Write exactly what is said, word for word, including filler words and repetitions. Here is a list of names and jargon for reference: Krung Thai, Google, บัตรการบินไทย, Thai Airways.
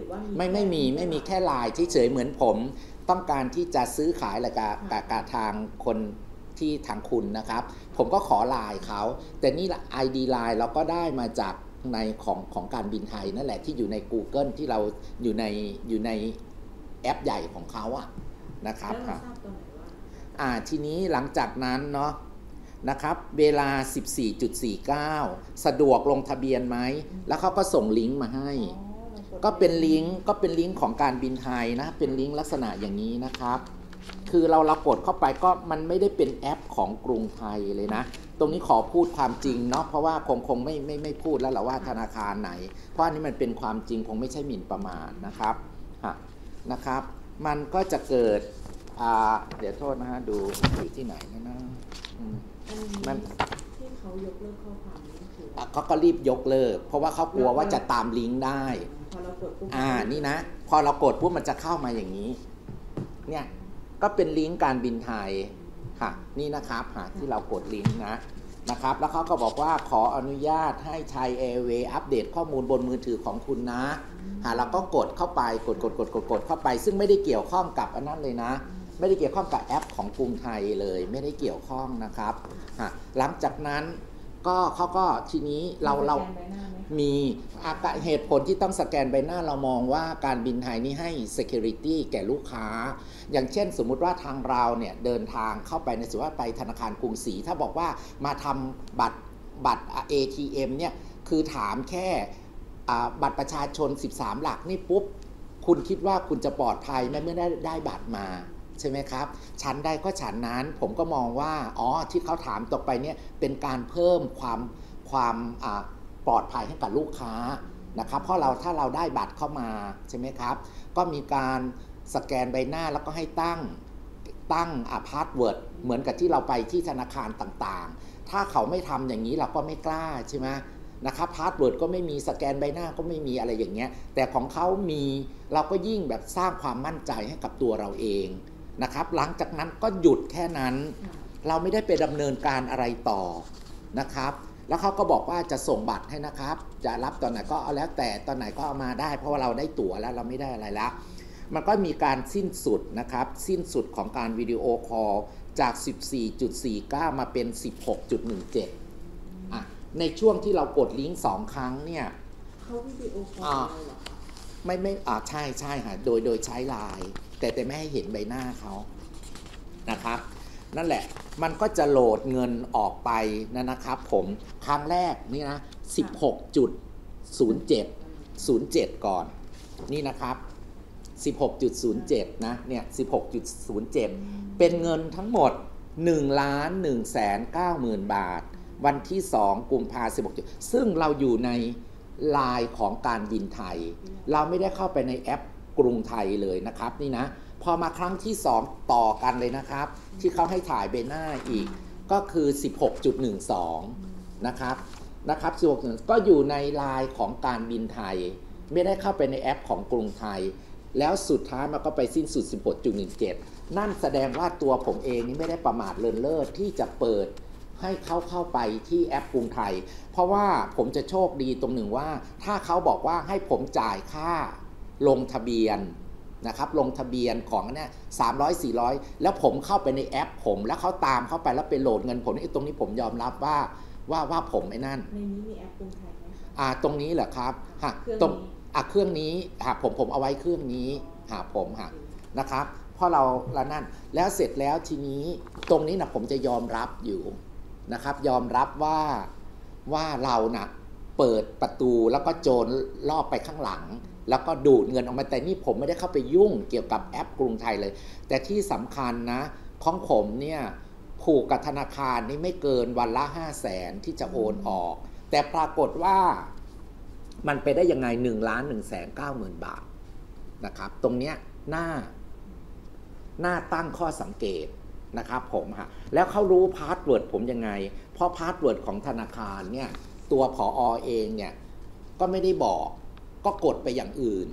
รือว่าไม่ไม่มีไม่มีแค่ไลน์เฉยๆเหมือนผมต้องการที่จะซื้อขายและกับทางคนที่ทางคุณนะครับผมก็ขอไลน์เขาแต่นี่ ไอ ดี ไลน์เราก็ได้มาจากในของของการบินไทยนั่นแหละที่อยู่ใน Google ที่เราอยู่ในอยู่ในแอปใหญ่ของเขาอะนะครับอ่าทีนี้หลังจากนั้นเนาะนะครับเวลา สิบสี่จุดสี่เก้า สะดวกลงทะเบียนไหมแล้วเขาก็ส่งลิงก์มาให้ก็เป็นลิงก์ก็เป็นลิงก์ของการบินไทยนะเป็นลิงก์ลักษณะอย่างนี้นะครับคือเราเรากดเข้าไปก็มันไม่ได้เป็นแอปของกรุงไทยเลยนะตรงนี้ขอพูดความจริงเนาะเพราะว่าคงคงไม่ไม่ไม่พูดแล้วแหละว่าธนาคารไหนเพราะอันนี้มันเป็นความจริงคงไม่ใช่หมิ่นประมาทนะครับฮะนะครับมันก็จะเกิดอ่าเดี๋ยวโทษนะฮะดูอยู่ที่ไหนนะนะมันที่เขายกเลิกข้อความอ่ะเขาก็รีบยกเลิกเพราะว่าเขากลัวว่าจะตามลิงก์ได้พอเรากดปุ๊บอ่านี่นะพอเรากดปุ๊บมันจะเข้ามาอย่างนี้เนี่ยก็เป็นลิงก์การบินไทยค่ะนี่นะครับหาที่เรากดลิงก์นะนะครับแล้วเขาก็บอกว่าขออนุญาตให้ Thai Airways อัปเดตข้อมูลบนมือถือของคุณนะหาเราก็กดเข้าไปกดกดกดกดกดเข้าไปซึ่งไม่ได้เกี่ยวข้องกับอันนั้นเลยนะไม่ได้เกี่ยวข้องกับแอปของกรุงไทยเลยไม่ได้เกี่ยวข้องนะครับฮะหลังจากนั้นก็เขาก็ทีนี้เราเรามีเหตุผลที่ต้องสแกนใบหน้าเรามองว่าการบินไทยนี่ให้ security แก่ลูกค้าอย่างเช่นสมมุติว่าทางเราเนี่ยเดินทางเข้าไปในสมมติว่าไปธนาคารกรุงศรีถ้าบอกว่ามาทำบัตรบัตร เอ ที เอ็ม เนี่ยคือถามแค่บัตรประชาชนสิบสามหลักนี่ปุ๊บคุณคิดว่าคุณจะปลอดภัยไหมเมื่อได้ได้บัตรมาใช่ไหมครับชั้นใดก็ชั้นนั้นผมก็มองว่าอ๋อที่เขาถามต่อไปเนี่ยเป็นการเพิ่มความความปลอดภัยให้กับลูกค้านะครับเพราะเราถ้าเราได้บัตรเข้ามาใช่ไหมครับก็มีการสแกนใบหน้าแล้วก็ให้ตั้งตั้งพาสเวิร์ดเหมือนกับที่เราไปที่ธนาคารต่างๆถ้าเขาไม่ทำอย่างนี้เราก็ไม่กล้าใช่ไหมนะครับพาสเวิร์ดก็ไม่มีสแกนใบหน้าก็ไม่มีอะไรอย่างเงี้ยแต่ของเขามีเราก็ยิ่งแบบสร้างความมั่นใจให้กับตัวเราเองนะครับหลังจากนั้นก็หยุดแค่นั้นเราไม่ได้ไปดำเนินการอะไรต่อนะครับแล้วเขาก็บอกว่าจะส่งบัตรให้นะครับจะรับตอนไหนก็เอาแล้วแต่ตอนไหนก็เอามาได้เพราะว่าเราได้ตั๋วแล้วเราไม่ได้อะไรแล้วมันก็มีการสิ้นสุดนะครับสิ้นสุดของการวิดีโอคอลจาก สิบสี่จุดสี่เก้า มาเป็น สิบหกจุดหนึ่งเจ็ด อ่ะในช่วงที่เรากดลิงก์สองครั้งเนี่ยเขาวิดีโอคอลเหรอไม่ไม่อ่าใช่ใช่ฮะโดยโดยใช้ไลน์แต่แต่ไม่ให้เห็นใบหน้าเขานะครับนั่นแหละมันก็จะโหลดเงินออกไปนะนะครับผมครั้งแรกนี่นะ สิบหกจุดศูนย์เจ็ด ก่อนนี่นะครับ สิบหกจุดศูนย์เจ็ด นะเนี่ย สิบหกจุดศูนย์เจ็ด เป็นเงินทั้งหมด หนึ่งล้านหนึ่งแสนเก้าหมื่น บาทวันที่สองกุมภาพันธ์สิบหกซึ่งเราอยู่ในไลน์ของการบินไทยเราไม่ได้เข้าไปในแอปกรุงไทยเลยนะครับนี่นะพอมาครั้งที่สองต่อกันเลยนะครับที่เขาให้ถ่ายใบหน้าอีกก็คือ สิบหกจุดหนึ่งสอง นะครับนะครับสิบหกจุดหนึ่งสองก็อยู่ในไลน์ของการบินไทยไม่ได้เข้าไปในแอปของกรุงไทยแล้วสุดท้ายมันก็ไปสิ้นสุด สิบหกจุดหนึ่งเจ็ด นั่นแสดงว่าตัวผมเองนี่ไม่ได้ประมาทเลินเล่อที่จะเปิดให้เขาเข้าไปที่แอปกรุงไทยเพราะว่าผมจะโชคดีตรงหนึ่งว่าถ้าเขาบอกว่าให้ผมจ่ายค่าลงทะเบียนนะครับลงทะเบียนของเนี่ยสามร้อยสี่ร้อยแล้วผมเข้าไปในแอปผมแล้วเขาตามเข้าไปแล้วไปโหลดเงินผมตรงนี้ผมยอมรับว่าว่าว่าผมไอ้นั่นในนี้มีแอปกรุงไทยไหมอ่าตรงนี้เหรอครับฮะตรงอ่ะเครื่องนี้ฮะผมผมเอาไว้เครื่องนี้ฮะผมฮะนะครับเพราะเราละนั่นแล้วเสร็จแล้วทีนี้ตรงนี้นะผมจะยอมรับอยู่นะครับยอมรับว่าว่าเรานะเปิดประตูแล้วก็โจรลอบไปข้างหลังแล้วก็ดูดเงินออกมาแต่นี่ผมไม่ได้เข้าไปยุ่งเกี่ยวกับแอปกรุงไทยเลยแต่ที่สำคัญนะของผมเนี่ยผูกกับธนาคารนี่ไม่เกินวันละห้าแสนที่จะโอนออกแต่ปรากฏว่ามันไปได้ยังไงหนึ่งล้านหนึ่งแสนเก้าหมื่นบาทนะครับตรงเนี้ยหน้าหน้าตั้งข้อสังเกตนะครับผมฮะแล้วเขารู้พาสเวิร์ดผมยังไงเพราะพาสเวิร์ดของธนาคารเนี่ยตัวผอ.เองเนี่ยก็ไม่ได้บอกก็กดไปอย่างอื่น